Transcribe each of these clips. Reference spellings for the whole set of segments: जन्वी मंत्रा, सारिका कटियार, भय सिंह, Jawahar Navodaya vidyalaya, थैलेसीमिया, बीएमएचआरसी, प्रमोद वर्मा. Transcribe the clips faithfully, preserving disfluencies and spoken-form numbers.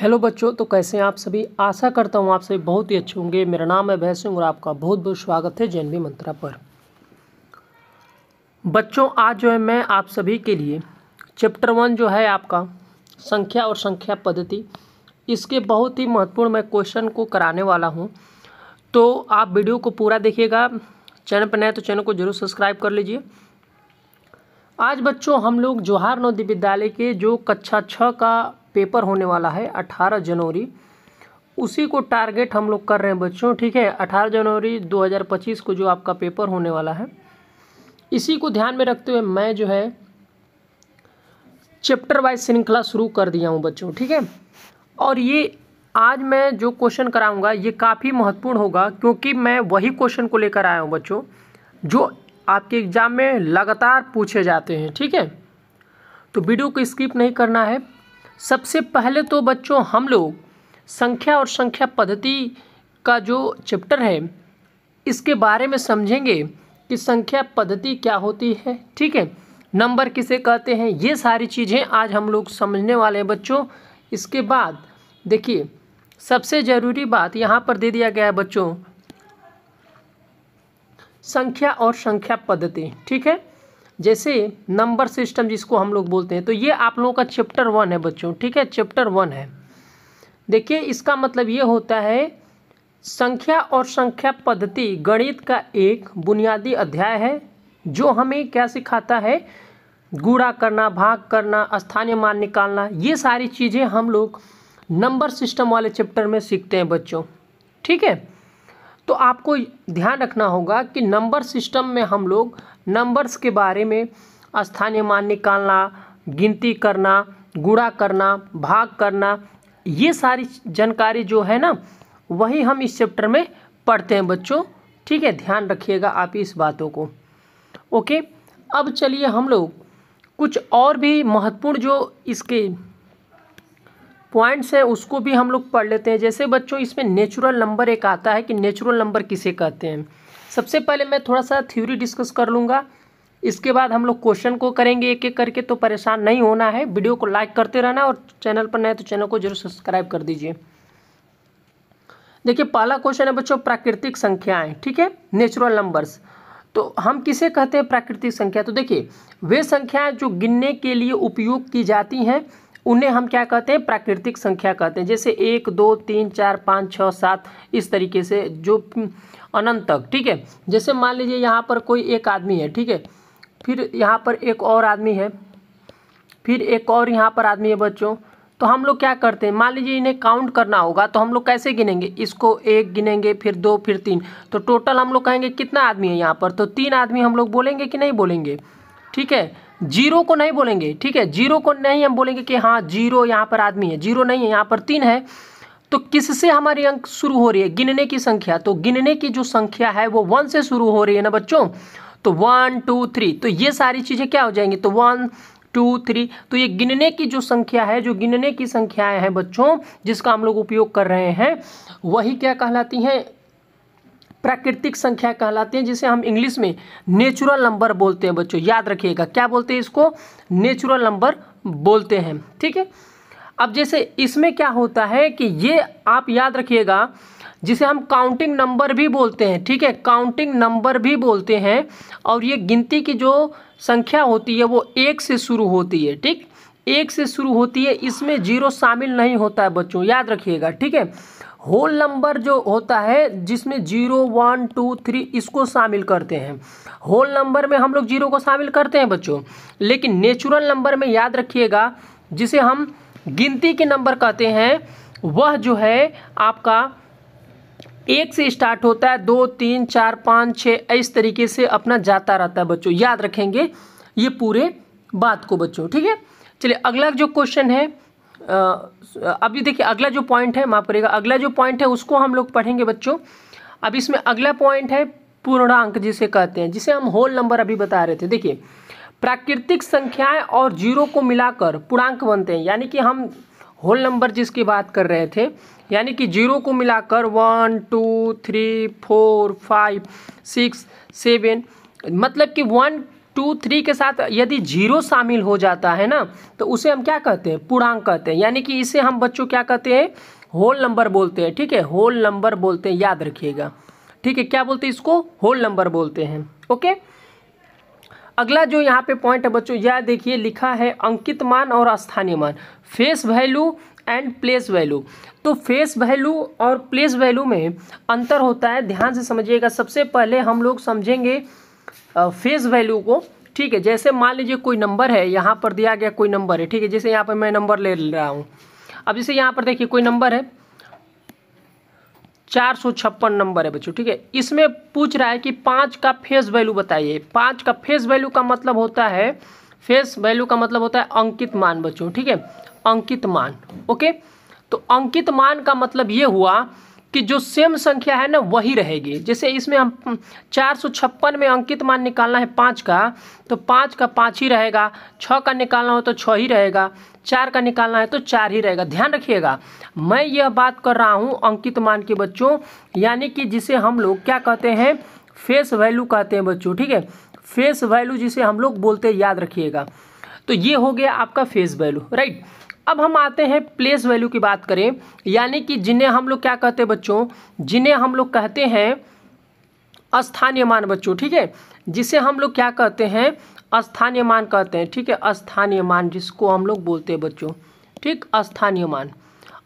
Hello बच्चों, तो कैसे हैं आप सभी। आशा करता हूं आप सभी बहुत ही अच्छे होंगे। मेरा नाम है भय सिंह और आपका बहुत बहुत स्वागत है जन्वी मंत्रा पर। बच्चों, आज जो है मैं आप सभी के लिए चैप्टर वन जो है आपका संख्या और संख्या पद्धति, इसके बहुत ही महत्वपूर्ण मैं क्वेश्चन को कराने वाला हूं। तो आप वीडियो को पूरा देखिएगा। चैनल पर नए तो चैनल को जरूर सब्सक्राइब कर लीजिए। आज बच्चों हम लोग जवाहर नवोदय विद्यालय के जो कक्षा छः का पेपर होने वाला है अठारह जनवरी, उसी को टारगेट हम लोग कर रहे हैं बच्चों। ठीक है, अठारह जनवरी दो हज़ार पच्चीस को जो आपका पेपर होने वाला है, इसी को ध्यान में रखते हुए मैं जो है चैप्टर वाइज श्रृंखला शुरू कर दिया हूं बच्चों। ठीक है, और ये आज मैं जो क्वेश्चन कराऊंगा ये काफ़ी महत्वपूर्ण होगा, क्योंकि मैं वही क्वेश्चन को लेकर आया हूँ बच्चों जो आपके एग्ज़ाम में लगातार पूछे जाते हैं। ठीक है, तो वीडियो को स्किप नहीं करना है। सबसे पहले तो बच्चों हम लोग संख्या और संख्या पद्धति का जो चैप्टर है इसके बारे में समझेंगे कि संख्या पद्धति क्या होती है। ठीक है, नंबर किसे कहते हैं, ये सारी चीज़ें आज हम लोग समझने वाले हैं बच्चों। इसके बाद देखिए, सबसे ज़रूरी बात यहाँ पर दे दिया गया है बच्चों, संख्या और संख्या पद्धति। ठीक है, जैसे नंबर सिस्टम जिसको हम लोग बोलते हैं, तो ये आप लोगों का चैप्टर वन है बच्चों। ठीक है, चैप्टर वन है। देखिए, इसका मतलब ये होता है संख्या और संख्या पद्धति गणित का एक बुनियादी अध्याय है जो हमें क्या सिखाता है, गुणा करना, भाग करना, स्थानीय मान निकालना, ये सारी चीज़ें हम लोग नंबर सिस्टम वाले चैप्टर में सीखते हैं बच्चों। ठीक है, तो आपको ध्यान रखना होगा कि नंबर सिस्टम में हम लोग नंबर्स के बारे में स्थानीय मान निकालना, गिनती करना, गुणा करना, भाग करना, ये सारी जानकारी जो है ना वही हम इस चैप्टर में पढ़ते हैं बच्चों। ठीक है, ध्यान रखिएगा आप इस बातों को। ओके, अब चलिए हम लोग कुछ और भी महत्वपूर्ण जो इसके पॉइंट्स हैं उसको भी हम लोग पढ़ लेते हैं। जैसे बच्चों इसमें नेचुरल नंबर एक आता है कि नेचुरल नंबर किसे कहते हैं। सबसे पहले मैं थोड़ा सा थ्योरी डिस्कस कर लूँगा, इसके बाद हम लोग क्वेश्चन को करेंगे एक एक करके, तो परेशान नहीं होना है। वीडियो को लाइक करते रहना और चैनल पर नए तो चैनल को जरूर सब्सक्राइब कर दीजिए। देखिए, पहला क्वेश्चन है बच्चों प्राकृतिक संख्याएँ। ठीक है, नेचुरल नंबर्स तो हम किसे कहते हैं प्राकृतिक संख्या। तो देखिए, वे संख्याएँ जो गिनने के लिए उपयोग की जाती हैं उन्हें हम क्या कहते हैं, प्राकृतिक संख्या कहते हैं। जैसे एक, दो, तीन, चार, पाँच, छः, सात, इस तरीके से जो अनंत तक। ठीक है, जैसे मान लीजिए यहाँ पर कोई एक आदमी है, ठीक है, फिर यहाँ पर एक और आदमी है, फिर एक और यहाँ पर आदमी है बच्चों। तो हम लोग क्या करते हैं, मान लीजिए इन्हें काउंट करना होगा, तो हम लोग कैसे गिनेंगे, इसको एक गिनेंगे, फिर दो, फिर तीन, तो टोटल हम लोग कहेंगे कितना आदमी है यहाँ पर, तो तीन आदमी हम लोग बोलेंगे कि नहीं बोलेंगे। ठीक है, जीरो को नहीं बोलेंगे। ठीक है, जीरो को नहीं हम बोलेंगे कि हाँ जीरो यहाँ पर आदमी है, जीरो नहीं है, यहाँ पर तीन है। तो किससे हमारी अंक शुरू हो रही है, गिनने की संख्या, तो गिनने की जो संख्या है वो वन से शुरू हो रही है ना बच्चों। तो वन, टू, थ्री, तो ये सारी चीज़ें क्या हो जाएंगी, तो वन, टू, थ्री, तो ये गिनने की जो संख्या है, जो गिनने की संख्याएँ हैं बच्चों जिसका हम लोग उपयोग कर रहे हैं, वही क्या कहलाती हैं, प्राकृतिक संख्या कहलाती हैं, जिसे हम इंग्लिश में नेचुरल नंबर बोलते हैं बच्चों। याद रखिएगा क्या बोलते हैं इसको, नेचुरल नंबर बोलते हैं। ठीक है, अब जैसे इसमें क्या होता है कि ये आप याद रखिएगा, जिसे हम काउंटिंग नंबर भी बोलते हैं। ठीक है, काउंटिंग नंबर भी बोलते हैं, और ये गिनती की जो संख्या होती है वो एक से शुरू होती है। ठीक, एक से शुरू होती है, इसमें जीरो शामिल नहीं होता है बच्चों, याद रखिएगा। ठीक है, होल नंबर जो होता है जिसमें जीरो, वन, टू, थ्री, इसको शामिल करते हैं। होल नंबर में हम लोग जीरो को शामिल करते हैं बच्चों, लेकिन नेचुरल नंबर में याद रखिएगा जिसे हम गिनती के नंबर कहते हैं, वह जो है आपका एक से स्टार्ट होता है, दो, तीन, चार, पाँच, छः, इस तरीके से अपना जाता रहता है बच्चों। याद रखेंगे ये पूरे बात को बच्चों। ठीक है, चलिए अगला जो क्वेश्चन है, अभी देखिए अगला जो पॉइंट है, माफ करिएगा, अगला जो पॉइंट है उसको हम लोग पढ़ेंगे बच्चों। अब इसमें अगला पॉइंट है पूर्णांक जिसे कहते हैं, जिसे हम होल नंबर अभी बता रहे थे। देखिए, प्राकृतिक संख्याएं और जीरो को मिलाकर पूर्णांक बनते हैं, यानी कि हम होल नंबर जिसकी बात कर रहे थे, यानी कि जीरो को मिलाकर one, two, three, four, five, six, seven, मतलब कि वन टू थ्री के साथ यदि जीरो शामिल हो जाता है ना तो उसे हम क्या कहते हैं, पूर्णांक कहते हैं। यानी कि इसे हम बच्चों क्या कहते हैं, होल नंबर बोलते हैं। ठीक है, होल नंबर बोलते हैं, याद रखिएगा। ठीक है, क्या बोलते हैं इसको, होल नंबर बोलते हैं। ओके, अगला जो यहाँ पे पॉइंट है बच्चों, यह देखिए लिखा है अंकित मान और स्थानीय मान, face value and place value. तो फेस वैल्यू और प्लेस वैल्यू में अंतर होता है, ध्यान से समझिएगा। सबसे पहले हम लोग समझेंगे फेस वैल्यू को। ठीक है, जैसे मान लीजिए कोई नंबर है, यहाँ पर दिया गया कोई नंबर है। ठीक है, जैसे यहाँ पर मैं नंबर ले रहा हूँ। अब जैसे यहाँ पर देखिए कोई नंबर है, चार सौ छप्पन नंबर है बच्चों। ठीक है, इसमें पूछ रहा है कि पाँच का फेस वैल्यू बताइए। पाँच का फेस वैल्यू का मतलब होता है, फेस वैल्यू का मतलब होता है अंकित मान बच्चों। ठीक है, अंकित मान। ओके, तो अंकित मान का मतलब ये हुआ कि जो सेम संख्या है ना वही रहेगी। जैसे इसमें हम चार सौ छप्पन में अंकित मान निकालना है पाँच का, तो पाँच का पाँच ही रहेगा। छः का निकालना हो तो छः ही रहेगा। चार का निकालना है तो चार ही रहेगा। ध्यान रखिएगा, मैं यह बात कर रहा हूँ अंकित मान के बच्चों, यानी कि जिसे हम लोग क्या कहते हैं, फेस वैल्यू कहते हैं बच्चों। ठीक है, फेस वैल्यू जिसे हम लोग बोलते हैं, याद रखिएगा। तो ये हो गया आपका फेस वैल्यू, राइट। अब हम आते हैं प्लेस वैल्यू की बात करें, यानी कि जिन्हें हम लोग क्या कहते हैं बच्चों, जिन्हें हम लोग कहते हैं स्थानीय मान बच्चों। ठीक है, जिसे हम लोग क्या कहते हैं, स्थानीय मान कहते हैं। ठीक है, स्थानीय मान जिसको हम लोग बोलते हैं बच्चों। ठीक, स्थानीय मान।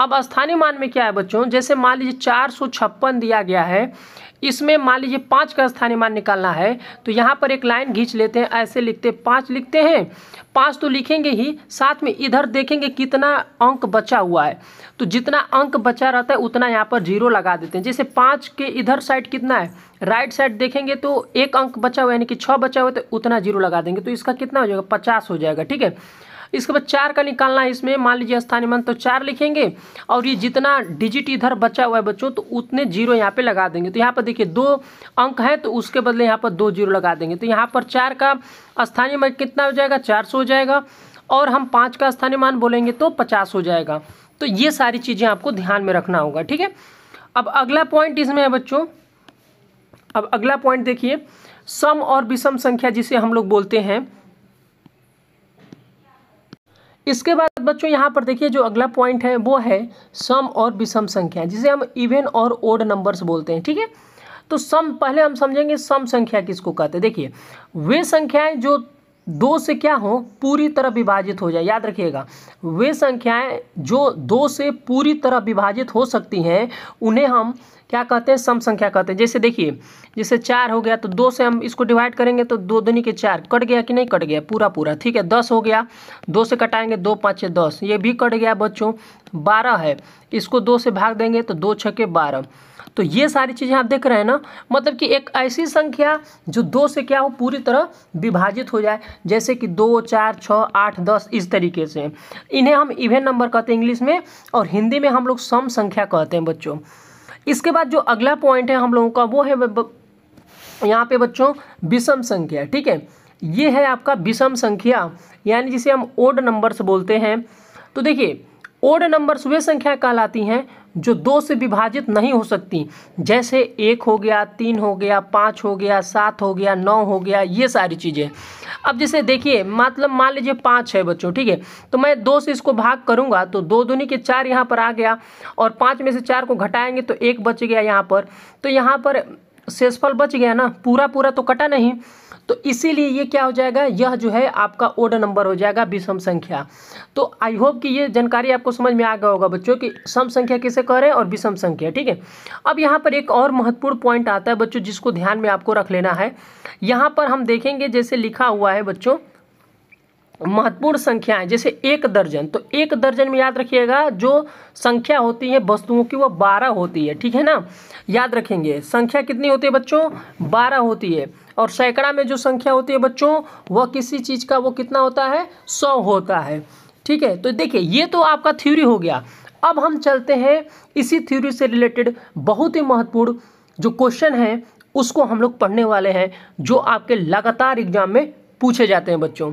अब स्थानीय मान में क्या है बच्चों, जैसे मान लीजिए चार सौ छप्पन दिया गया है, इसमें मान लीजिए पाँच का स्थानीय मान निकालना है, तो यहाँ पर एक लाइन खींच लेते हैं, ऐसे लिखते पाँच लिखते हैं। पाँच तो लिखेंगे ही, साथ में इधर देखेंगे कितना अंक बचा हुआ है, तो जितना अंक बचा रहता है उतना यहाँ पर जीरो लगा देते हैं। जैसे पाँच के इधर साइड कितना है, राइट साइड देखेंगे तो एक अंक बचा हुआ यानी कि छः बचा हुआ, तो उतना जीरो लगा देंगे, तो इसका कितना हो जाएगा, पचास हो जाएगा। ठीक है, इसके बाद चार का निकालना है, इसमें मान लीजिए स्थानीय मान, तो चार लिखेंगे और ये जितना डिजिट इधर बचा हुआ है बच्चों तो उतने जीरो यहाँ पे लगा देंगे। तो यहाँ पर देखिए दो अंक है तो उसके बदले यहाँ पर दो जीरो लगा देंगे। तो यहाँ पर चार का स्थानीय मान कितना हो जाएगा, चार सौ हो जाएगा, और हम पाँच का स्थानीय मान बोलेंगे तो पचास हो जाएगा। तो ये सारी चीज़ें आपको ध्यान में रखना होगा। ठीक है, अब अगला पॉइंट इसमें है बच्चों, अब अगला पॉइंट देखिए, सम और विषम संख्या जिसे हम लोग बोलते हैं। इसके बाद बच्चों यहाँ पर देखिए जो अगला पॉइंट है वो है सम और विषम संख्या, जिसे हम इवन और ओड नंबर्स बोलते हैं। ठीक है, तो सम, पहले हम समझेंगे सम संख्या किसको कहते हैं। देखिए, वे संख्याएं जो दो से क्या हो, पूरी तरह विभाजित हो जाए। याद रखिएगा, वे संख्याएं जो दो से पूरी तरह विभाजित हो सकती हैं उन्हें हम क्या कहते हैं, सम संख्या कहते हैं। जैसे देखिए, जैसे चार हो गया तो दो से हम इसको डिवाइड करेंगे तो दो दूनी के चार, कट गया कि नहीं कट गया, पूरा पूरा। ठीक है, दस हो गया, दो से कटाएंगे, दो पाँच छः दस, ये भी कट गया बच्चों। बारह है, इसको दो से भाग देंगे तो दो छक्के बारह। तो ये सारी चीज़ें आप देख रहे हैं ना, मतलब कि एक ऐसी संख्या जो दो से क्या हो, पूरी तरह विभाजित हो जाए, जैसे कि दो चार छः आठ दस, इस तरीके से। इन्हें हम इवेन नंबर कहते हैं इंग्लिश में, और हिंदी में हम लोग सम संख्या कहते हैं बच्चों। इसके बाद जो अगला पॉइंट है हम लोगों का वो है यहाँ पे बच्चों विषम संख्या। ठीक है, ये है आपका विषम संख्या, यानी जिसे हम ओड नंबर्स बोलते हैं। तो देखिए, ओड नंबर्स वे संख्या कहलाती हैं जो दो से विभाजित नहीं हो सकती, जैसे एक हो गया, तीन हो गया, पाँच हो गया, सात हो गया, नौ हो गया, ये सारी चीज़ें। अब जैसे देखिए, मतलब मान लीजिए पाँच है बच्चों। ठीक है, तो मैं दो से इसको भाग करूंगा तो दो दूनी के चार यहाँ पर आ गया, और पाँच में से चार को घटाएंगे तो एक बच गया यहाँ पर, तो यहाँ पर शेषफल बच गया ना, पूरा पूरा तो कटा नहीं, तो इसीलिए ये क्या हो जाएगा, यह जो है आपका ओड नंबर हो जाएगा, विषम संख्या। तो आई होप कि ये जानकारी आपको समझ में आ गया होगा बच्चों कि सम संख्या किसे कह रहे हैं और विषम संख्या। ठीक है, अब यहाँ पर एक और महत्वपूर्ण पॉइंट आता है बच्चों, जिसको ध्यान में आपको रख लेना है। यहाँ पर हम देखेंगे, जैसे लिखा हुआ है बच्चों महत्वपूर्ण संख्याएं, जैसे एक दर्जन, तो एक दर्जन में याद रखिएगा जो संख्या होती है वस्तुओं की वह बारह होती है। ठीक है ना, याद रखेंगे संख्या कितनी होती है बच्चों, बारह होती है। और सैकड़ा में जो संख्या होती है बच्चों वह किसी चीज़ का वो कितना होता है, सौ होता है। ठीक है, तो देखिए ये तो आपका थ्योरी हो गया। अब हम चलते हैं इसी थ्योरी से रिलेटेड बहुत ही महत्वपूर्ण जो क्वेश्चन है उसको हम लोग पढ़ने वाले हैं, जो आपके लगातार एग्जाम में पूछे जाते हैं बच्चों।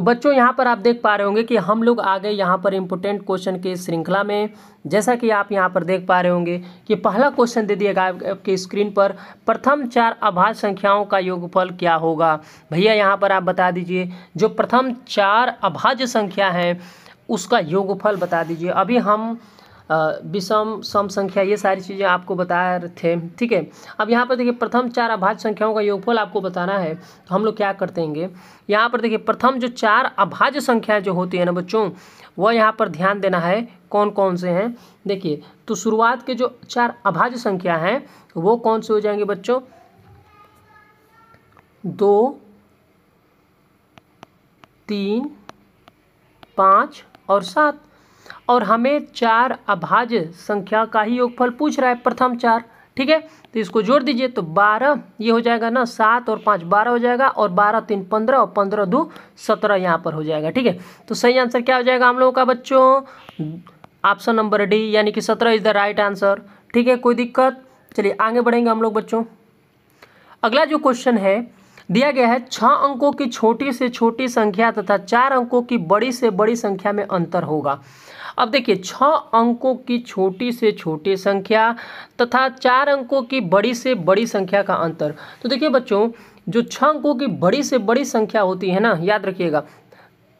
बच्चों यहाँ पर आप देख पा रहे होंगे कि हम लोग आ गए यहाँ पर इम्पोर्टेंट क्वेश्चन के श्रृंखला में। जैसा कि आप यहाँ पर देख पा रहे होंगे कि पहला क्वेश्चन दे दिया गया आपके स्क्रीन पर, प्रथम चार अभाज्य संख्याओं का योगफल क्या होगा। भैया यहाँ पर आप बता दीजिए जो प्रथम चार अभाज्य संख्या है उसका योगफल बता दीजिए। अभी हम विषम सम संख्या ये सारी चीज़ें आपको बताए थे, ठीक है। अब यहाँ पर देखिए प्रथम चार अभाज्य संख्याओं का योगफल आपको बताना है, तो हम लोग क्या करते हैं यहाँ पर देखिए प्रथम जो चार अभाज्य संख्याएं जो होती है ना बच्चों, वह यहाँ पर ध्यान देना है कौन कौन से हैं। देखिए तो शुरुआत के जो चार अभाज्य संख्या हैं वो कौन से हो जाएंगे बच्चों, दो, तीन, पाँच और सात। और हमें चार अभाज्य संख्या का ही योगफल पूछ रहा है, प्रथम चार, ठीक है। तो इसको जोड़ दीजिए तो बारह ये हो जाएगा ना, सात और पाँच बारह हो जाएगा, और बारह तीन पंद्रह और पंद्रह दो सत्रह यहाँ पर हो जाएगा, ठीक है। तो सही आंसर क्या हो जाएगा हम लोगों का बच्चों, ऑप्शन नंबर डी यानी कि सत्रह इज द राइट आंसर, ठीक है। कोई दिक्कत, चलिए आगे बढ़ेंगे हम लोग बच्चों। अगला जो क्वेश्चन है दिया गया है, छः अंकों की छोटी से छोटी संख्या तथा चार अंकों की बड़ी से बड़ी संख्या में अंतर होगा। अब देखिए छः अंकों की छोटी से छोटी संख्या तथा चार अंकों की बड़ी से बड़ी संख्या का अंतर। तो देखिए बच्चों जो छः अंकों की बड़ी से बड़ी संख्या होती है ना, याद रखिएगा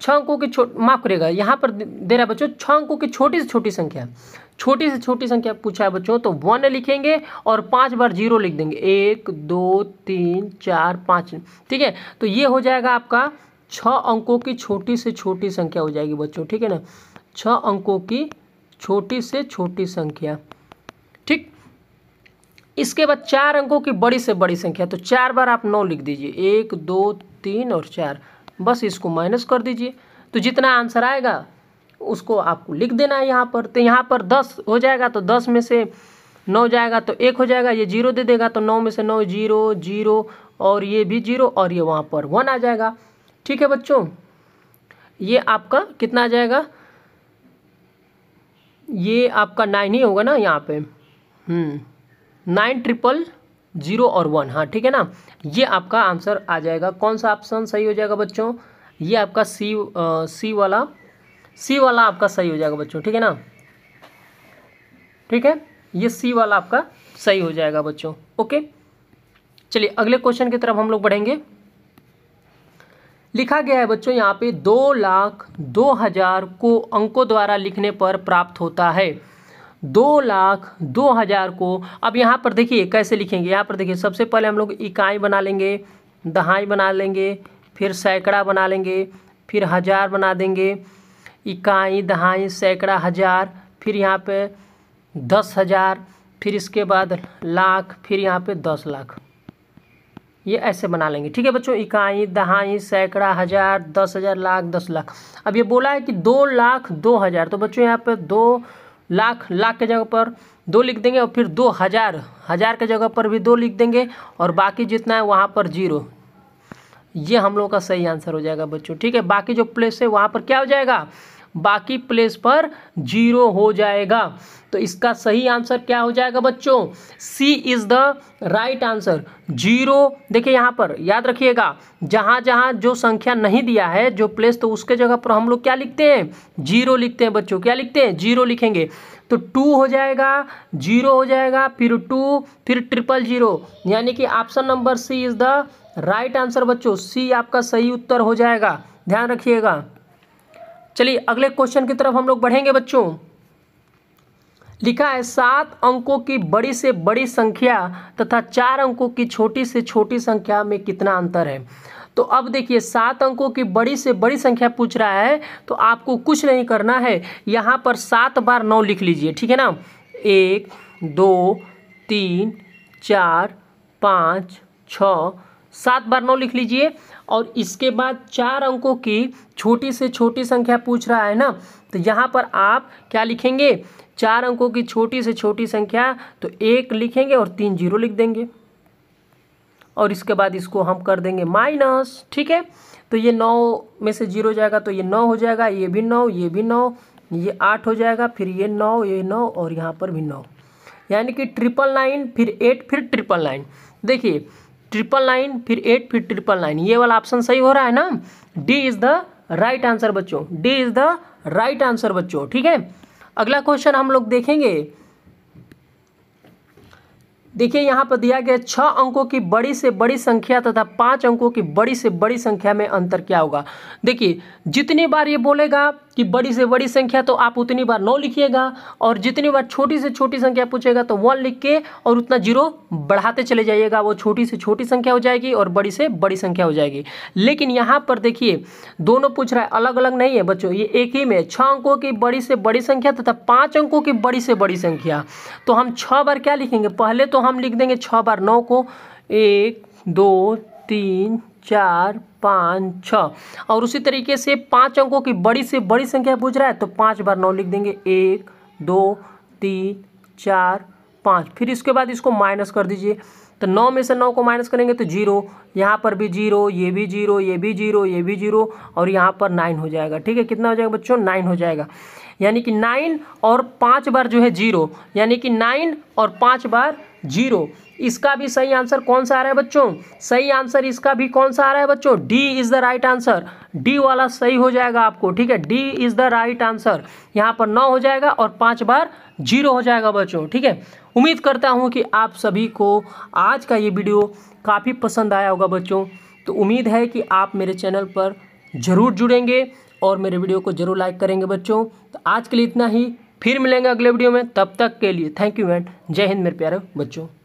छः अंकों की छोट माफ करिएगा यहाँ पर दे रहा है बच्चों छः अंकों की छोटी से छोटी संख्या, छोटी से छोटी संख्या पूछा है बच्चों, तो वन लिखेंगे और पांच बार जीरो लिख देंगे, एक, दो, तीन, चार, पाँच, ठीक है। तो ये हो जाएगा आपका छः अंकों की छोटी से छोटी संख्या हो जाएगी बच्चों, ठीक है ना, छः अंकों की छोटी से छोटी संख्या, ठीक। इसके बाद चार अंकों की बड़ी से बड़ी संख्या, तो चार बार आप नौ लिख दीजिए, एक, दो, तीन और चार, बस इसको माइनस कर दीजिए, तो जितना आंसर आएगा उसको आपको लिख देना है यहाँ पर। तो यहाँ पर दस हो जाएगा, तो दस में से नौ जाएगा तो एक हो जाएगा, ये जीरो दे देगा, तो नौ में से नौ जीरो जीरो और ये भी जीरो और ये वहाँ पर वन आ जाएगा, ठीक है बच्चों। ये आपका कितना आ जाएगा, ये आपका नाइन ही होगा ना यहाँ पे, नाइन ट्रिपल जीरो और वन, हाँ ठीक है ना, ये आपका आंसर आ जाएगा। कौन सा ऑप्शन सही हो जाएगा बच्चों, ये आपका सी सी वाला सी वाला आपका सही हो जाएगा बच्चों, ठीक है ना, ठीक है, ये सी वाला आपका सही हो जाएगा बच्चों, ओके। चलिए अगले क्वेश्चन की तरफ हम लोग बढ़ेंगे। लिखा गया है बच्चों यहाँ पे दो लाख दो हज़ार को अंकों द्वारा लिखने पर प्राप्त होता है, दो लाख दो हज़ार को। अब यहाँ पर देखिए कैसे लिखेंगे, यहाँ पर देखिए सबसे पहले हम लोग इकाई बना लेंगे, दहाई बना लेंगे, फिर सैकड़ा बना लेंगे, फिर हज़ार बना देंगे, इकाई, दहाई, सैकड़ा, हज़ार, फिर यहाँ पे दस हज़ार, फिर इसके बाद लाख, फिर यहाँ पे दस लाख, ये ऐसे बना लेंगे, ठीक है बच्चों। इकाई, दहाई, सैकड़ा, हज़ार, दस हज़ार, लाख, दस लाख। अब ये बोला है कि दो लाख दो हज़ार, तो बच्चों यहाँ पे दो लाख लाख के जगह पर दो लिख देंगे, और फिर दो हज़ार हज़ार के जगह पर भी दो लिख देंगे, और बाकी जितना है वहाँ पर जीरो, ये हम लोग का सही आंसर हो जाएगा बच्चों, ठीक है। बाकी जो प्लेस है वहाँ पर क्या हो जाएगा, बाकी प्लेस पर जीरो हो जाएगा, तो इसका सही आंसर क्या हो जाएगा बच्चों, C is the right answer, zero. देखिए यहाँ पर याद रखिएगा जहाँ जहाँ जो संख्या नहीं दिया है जो प्लेस, तो उसके जगह पर हम लोग क्या लिखते हैं, जीरो लिखते हैं बच्चों, क्या लिखते हैं, जीरो लिखेंगे। तो टू हो जाएगा, जीरो हो जाएगा, फिर टू, फिर ट्रिपल जीरो, यानी कि option number C is the right answer बच्चों, सी आपका सही उत्तर हो जाएगा, ध्यान रखिएगा। चलिए अगले क्वेश्चन की तरफ हम लोग बढ़ेंगे बच्चों। लिखा है सात अंकों की बड़ी से बड़ी संख्या तथा चार अंकों की छोटी से छोटी संख्या में कितना अंतर है। तो अब देखिए सात अंकों की बड़ी से बड़ी संख्या पूछ रहा है, तो आपको कुछ नहीं करना है, यहाँ पर सात बार नौ लिख लीजिए, ठीक है ना, एक, दो, तीन, चार, पाँच, छः, सात बार नौ लिख लीजिए। और इसके बाद चार अंकों की छोटी से छोटी संख्या पूछ रहा है ना, तो यहाँ पर आप क्या लिखेंगे, चार अंकों की छोटी से छोटी संख्या, तो एक लिखेंगे और तीन जीरो लिख देंगे, और इसके बाद इसको हम कर देंगे माइनस, ठीक है। तो ये नौ में से जीरो जाएगा तो ये नौ हो जाएगा, ये भी नौ, ये भी नौ, ये आठ हो जाएगा, फिर ये नौ, ये नौ और यहाँ पर भी नौ, यानी कि ट्रिपल नाइन, फिर एट, फिर ट्रिपल नाइन। देखिए ट्रिपल नाइन, फिर एट, फिर ट्रिपल नाइन, ये वाला ऑप्शन सही हो रहा है ना। D is the right answer बच्चों, D is the right answer बच्चों, ठीक है। अगला क्वेश्चन हम लोग देखेंगे। देखिए यहाँ पर दिया गया छः अंकों की बड़ी से बड़ी संख्या तथा पाँच अंकों की बड़ी से बड़ी संख्या में अंतर क्या होगा। देखिए जितनी बार ये बोलेगा कि बड़ी से बड़ी संख्या तो आप उतनी बार नौ लिखिएगा, और जितनी बार छोटी से छोटी संख्या पूछेगा तो वन लिख के और उतना जीरो बढ़ाते चले जाइएगा, वो छोटी से छोटी संख्या हो जाएगी और बड़ी से बड़ी संख्या हो जाएगी। लेकिन यहाँ पर देखिए दोनों पूछ रहा है, अलग अलग नहीं है बच्चों, ये एक ही में, छः अंकों की बड़ी से बड़ी संख्या तथा पाँच अंकों की बड़ी से बड़ी संख्या। तो हम छः बार क्या लिखेंगे, पहले तो हम लिख देंगे छः बार नौ को, एक दो तीन चार पाँच छः, और उसी तरीके से पाँच अंकों की बड़ी से बड़ी संख्या पूछ रहा है तो पाँच बार नौ लिख देंगे, एक दो तीन चार पाँच। फिर इसके बाद इसको माइनस कर दीजिए, तो नौ में से नौ को माइनस करेंगे तो जीरो, यहाँ पर भी जीरो, ये भी जीरो, ये भी जीरो, ये भी जीरो और यहाँ पर नाइन हो जाएगा, ठीक है। कितना हो जाएगा बच्चों, नाइन हो जाएगा, यानी कि नाइन और पाँच बार जो है जीरो, यानी कि नाइन और पाँच बार जीरो। इसका भी सही आंसर कौन सा आ रहा है बच्चों, सही आंसर इसका भी कौन सा आ रहा है बच्चों, D is the right answer, D वाला सही हो जाएगा आपको, ठीक है। D is the right answer, यहाँ पर नौ हो जाएगा और पाँच बार जीरो हो जाएगा बच्चों, ठीक है। उम्मीद करता हूँ कि आप सभी को आज का ये वीडियो काफ़ी पसंद आया होगा बच्चों। तो उम्मीद है कि आप मेरे चैनल पर ज़रूर जुड़ेंगे और मेरे वीडियो को ज़रूर लाइक करेंगे बच्चों। तो आज के लिए इतना ही, फिर मिलेंगे अगले वीडियो में, तब तक के लिए थैंक यू एंड जय हिंद मेरे प्यारे बच्चों।